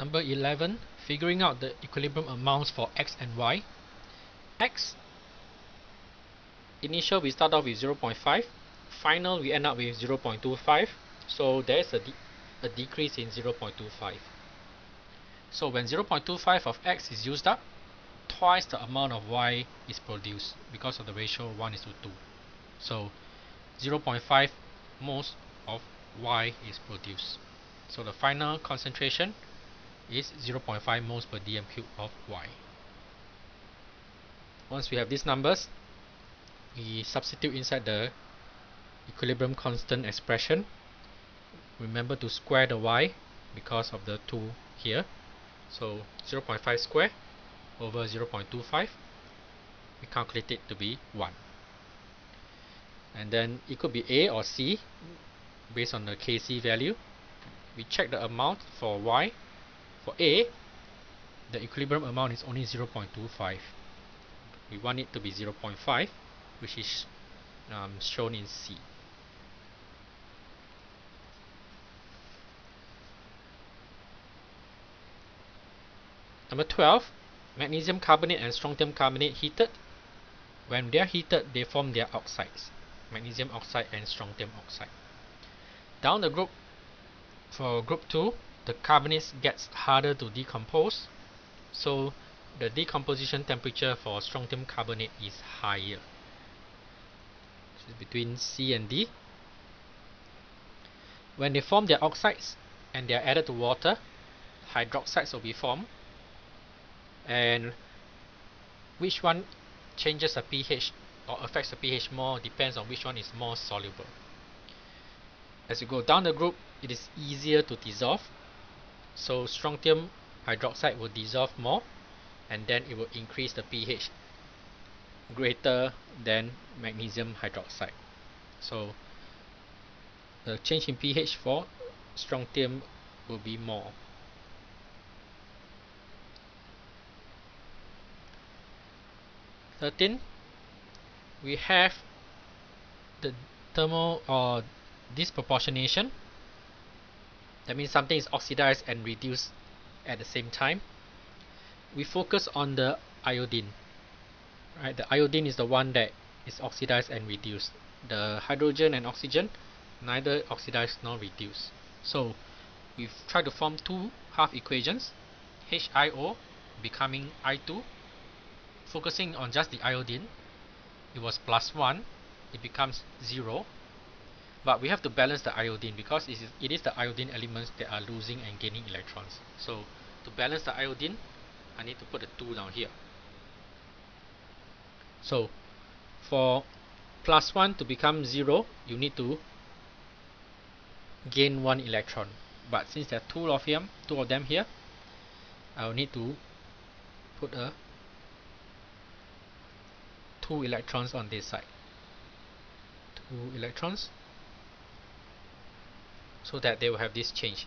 Number 11, figuring out the equilibrium amounts for x and y. X, initial we start off with 0.5, final we end up with 0.25, so there is a decrease in 0.25. So when 0.25 of x is used up, twice the amount of y is produced because of the ratio 1:2. So 0.5 moles of y is produced. So the final concentration is 0.5 moles per dm cube of y. Once we have these numbers, we substitute inside the equilibrium constant expression. Remember to square the y because of the 2 here. So 0.5 square over 0.25, we calculate it to be 1. And then it could be A or C based on the Kc value. We check the amount for y. For A, the equilibrium amount is only 0.25. We want it to be 0.5, which is shown in C. Number 12, magnesium carbonate and strontium carbonate heated. When they are heated, they form their oxides, magnesium oxide and strontium oxide. Down the group, for group 2, the carbonates gets harder to decompose, so the decomposition temperature for strontium carbonate is higher. So between C and D. When they form their oxides and they are added to water, hydroxides will be formed. And which one changes the pH or affects the pH more depends on which one is more soluble. As you go down the group, it is easier to dissolve. So strontium hydroxide will dissolve more, and then it will increase the pH greater than magnesium hydroxide. So the change in pH for strontium will be more. . 13, we have the thermal or disproportionation. That means something is oxidized and reduced at the same time. We focus on the iodine. Right, the iodine is the one that is oxidized and reduced. The hydrogen and oxygen, neither oxidized nor reduced. So we've tried to form two half equations, HiO becoming I2. Focusing on just the iodine, it was +1, it becomes 0. But we have to balance the iodine because it is the iodine elements that are losing and gaining electrons. So to balance the iodine, I need to put a 2 down here. So for +1 to become 0, you need to gain 1 electron. But since there are two of them here, I will need to put a 2 electrons on this side. 2 electrons, so that they will have this change.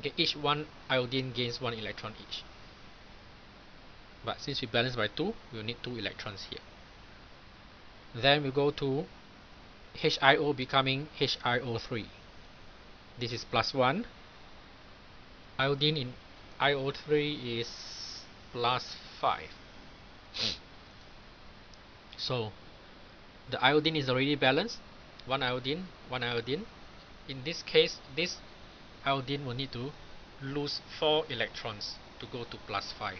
Okay, each one iodine gains 1 electron each. But since we balance by 2, we'll need 2 electrons here. Then we go to HiO becoming HiO3. This is +1. Iodine in IO3 is +5. So the iodine is already balanced. 1 iodine, 1 iodine. In this case, this iodine will need to lose 4 electrons to go to +5,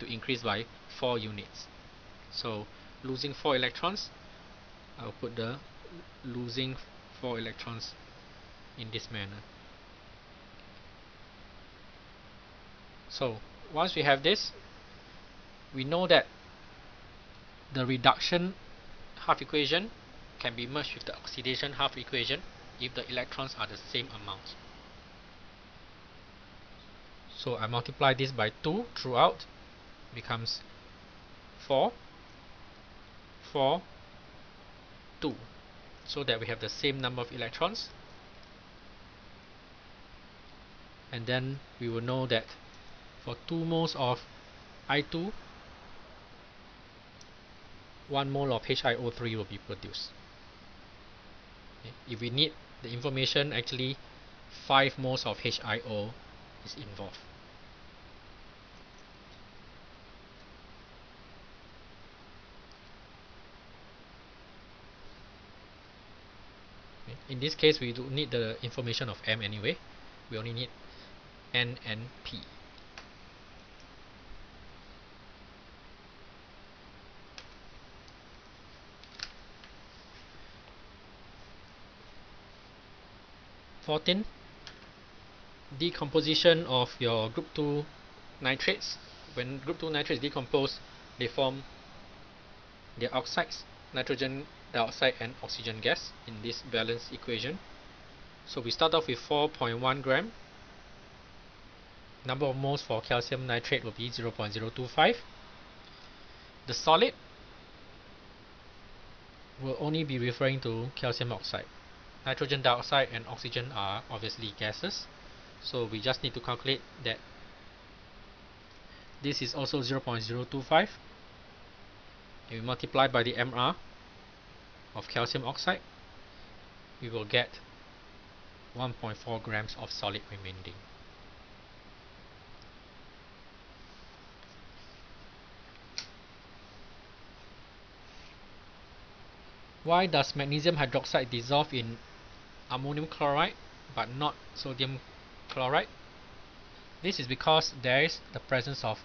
to increase by 4 units. So losing 4 electrons, I'll put the losing 4 electrons in this manner. So once we have this, we know that the reduction half equation can be merged with the oxidation half equation if the electrons are the same amount. So I multiply this by 2 throughout, becomes 4, 4, 2, so that we have the same number of electrons. And then we will know that for 2 moles of I2, 1 mole of HiO3 will be produced. Okay. If we need the information, actually 5 moles of HiO is involved. In this case, we do need the information of M anyway. We only need N and P. Fourteen, decomposition of your group 2 nitrates. When group 2 nitrates decompose, they form their oxides, nitrogen dioxide and oxygen gas in this balanced equation. So we start off with 4.1 gram. Number of moles for calcium nitrate will be 0.025. The solid will only be referring to calcium oxide. Nitrogen dioxide and oxygen are obviously gases, so we just need to calculate that. This is also 0.025, and we multiply by the MR of calcium oxide, we will get 1.4 grams of solid remaining. Why does magnesium hydroxide dissolve in ammonium chloride but not sodium chloride? This is because there is the presence of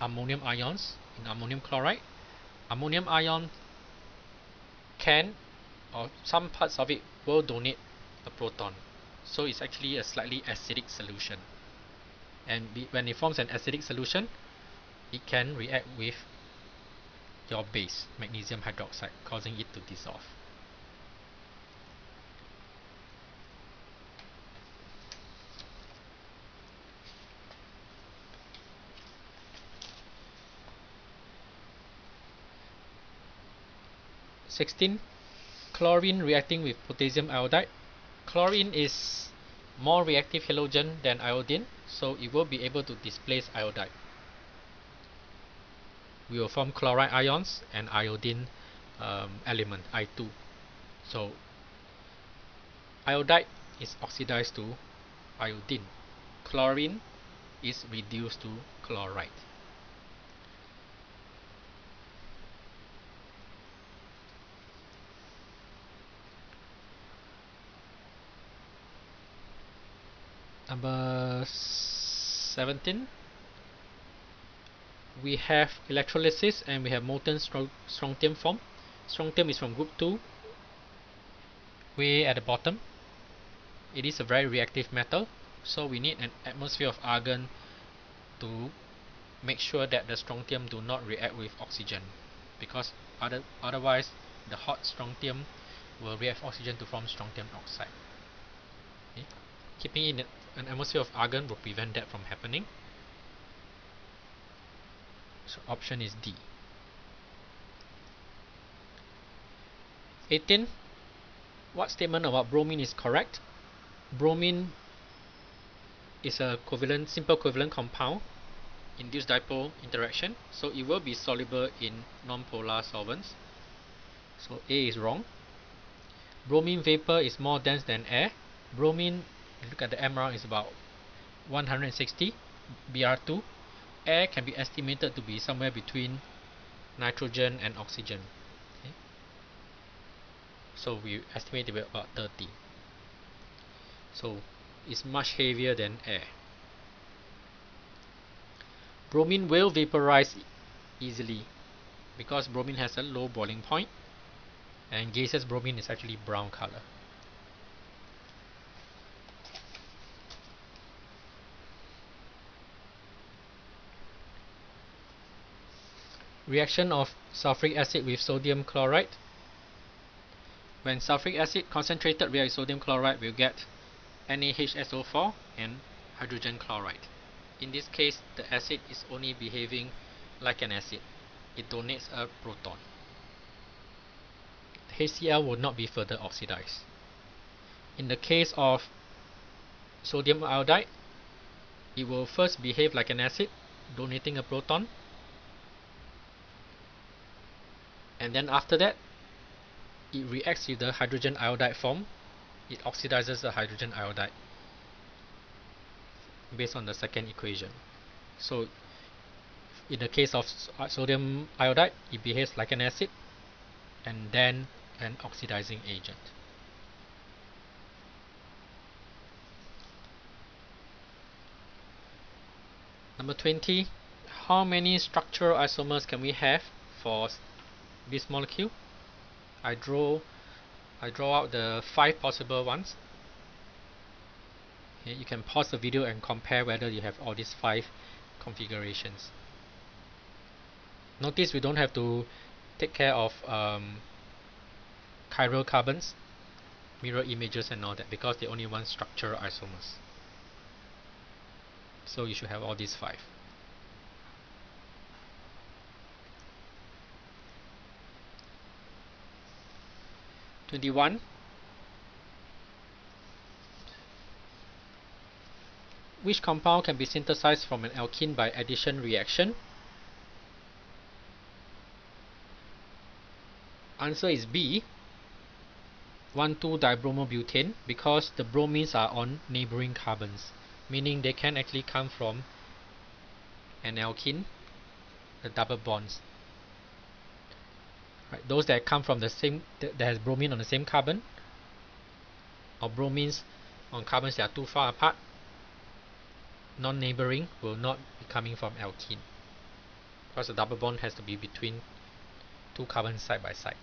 ammonium ions in ammonium chloride. Ammonium ion can, or some parts of it will donate a proton, so it's actually a slightly acidic solution, and when it forms an acidic solution, it can react with your base, magnesium hydroxide, causing it to dissolve. Sixteen, chlorine reacting with potassium iodide. Chlorine is more reactive halogen than iodine, so it will be able to displace iodide. We will form chloride ions and iodine element I2. So iodide is oxidized to iodine. Chlorine is reduced to chloride. Number 17. We have electrolysis and we have molten strontium form. Strontium is from group 2, way at the bottom. It is a very reactive metal, so we need an atmosphere of argon to make sure that the strontium do not react with oxygen, because otherwise the hot strontium will react with oxygen to form strontium oxide. Okay. Keeping in an atmosphere of argon will prevent that from happening. So option is D. 18. What statement about bromine is correct? Bromine is a covalent, simple covalent compound, induced dipole interaction, so it will be soluble in non-polar solvents. So A is wrong. Bromine vapor is more dense than air. Bromine, look at the MR, is about 160 Br2. Air can be estimated to be somewhere between nitrogen and oxygen. Okay. So we estimate it to be about 30. So it's much heavier than air. Bromine will vaporize easily because bromine has a low boiling point, and gaseous bromine is actually brown color. Reaction of sulfuric acid with sodium chloride. When sulfuric acid concentrated reacts with sodium chloride, we'll get NaHSO4 and hydrogen chloride. In this case, the acid is only behaving like an acid. It donates a proton. The HCl will not be further oxidized. In the case of sodium iodide, it will first behave like an acid, donating a proton. And then after that, it reacts with the hydrogen iodide form. It oxidizes the hydrogen iodide based on the second equation. So in the case of sodium iodide, it behaves like an acid and then an oxidizing agent. Number 20, how many structural isomers can we have for this molecule? I draw out the 5 possible ones. Okay, you can pause the video and compare whether you have all these 5 configurations. Notice we don't have to take care of chiral carbons, mirror images and all that, because they only want structural isomers. So you should have all these 5. Which compound can be synthesized from an alkene by addition reaction? Answer is B, 1,2-dibromobutane, because the bromines are on neighboring carbons, meaning they can actually come from an alkene, the double bonds. Right, those that come from the same, that has bromine on the same carbon, or bromines on carbons that are too far apart, non-neighboring, will not be coming from alkene, because the double bond has to be between two carbons side by side.